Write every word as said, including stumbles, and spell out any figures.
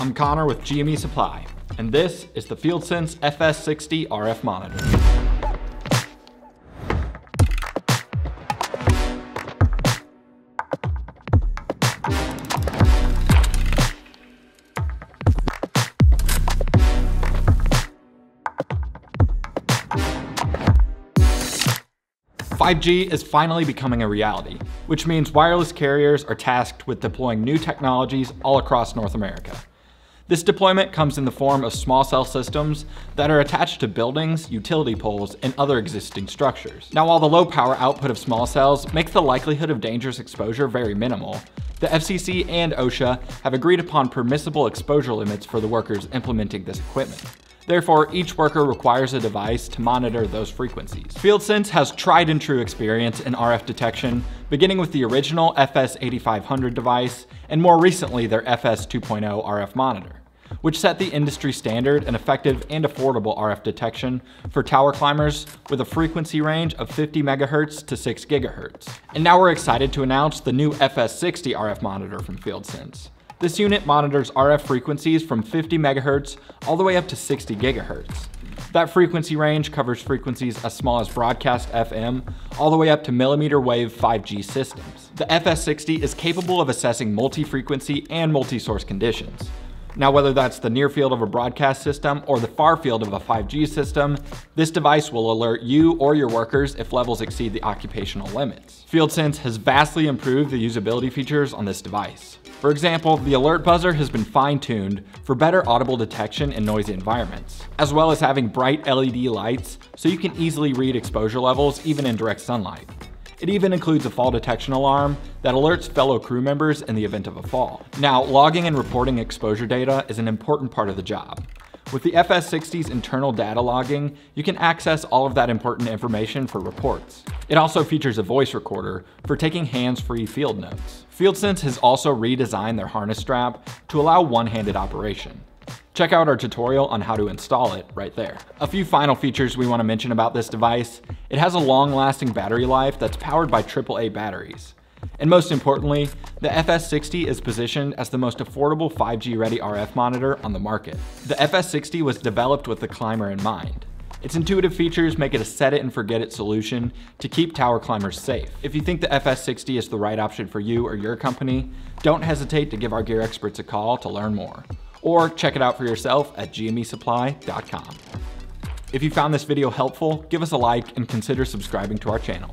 I'm Connor with G M E Supply, and this is the FieldSense F S sixty R F monitor. five G is finally becoming a reality, which means wireless carriers are tasked with deploying new technologies all across North America. This deployment comes in the form of small cell systems that are attached to buildings, utility poles, and other existing structures. Now, while the low power output of small cells makes the likelihood of dangerous exposure very minimal, the F C C and OSHA have agreed upon permissible exposure limits for the workers implementing this equipment. Therefore, each worker requires a device to monitor those frequencies. FieldSense has tried and true experience in R F detection, beginning with the original F S eighty-five hundred device, and more recently their F S two point oh R F monitor, which set the industry standard in effective and affordable R F detection for tower climbers with a frequency range of fifty megahertz to six gigahertz. And now we're excited to announce the new F S sixty R F monitor from FieldSense. This unit monitors R F frequencies from fifty megahertz all the way up to sixty gigahertz. That frequency range covers frequencies as small as broadcast F M all the way up to millimeter wave five G systems. The F S sixty is capable of assessing multi-frequency and multi-source conditions. Now, whether that's the near field of a broadcast system or the far field of a five G system, this device will alert you or your workers if levels exceed the occupational limits. FieldSense has vastly improved the usability features on this device. For example, the alert buzzer has been fine-tuned for better audible detection in noisy environments, as well as having bright L E D lights so you can easily read exposure levels even in direct sunlight. It even includes a fall detection alarm that alerts fellow crew members in the event of a fall. Now, logging and reporting exposure data is an important part of the job. With the F S sixty's internal data logging, you can access all of that important information for reports. It also features a voice recorder for taking hands-free field notes. FieldSense has also redesigned their harness strap to allow one-handed operation. Check out our tutorial on how to install it right there. A few final features we want to mention about this device. It has a long-lasting battery life that's powered by triple A batteries. And most importantly, the F S sixty is positioned as the most affordable five G ready R F monitor on the market. The F S sixty was developed with the climber in mind. Its intuitive features make it a set-it-and-forget-it solution to keep tower climbers safe. If you think the F S sixty is the right option for you or your company, don't hesitate to give our gear experts a call to learn more, or check it out for yourself at G M E supply dot com. If you found this video helpful, give us a like and consider subscribing to our channel.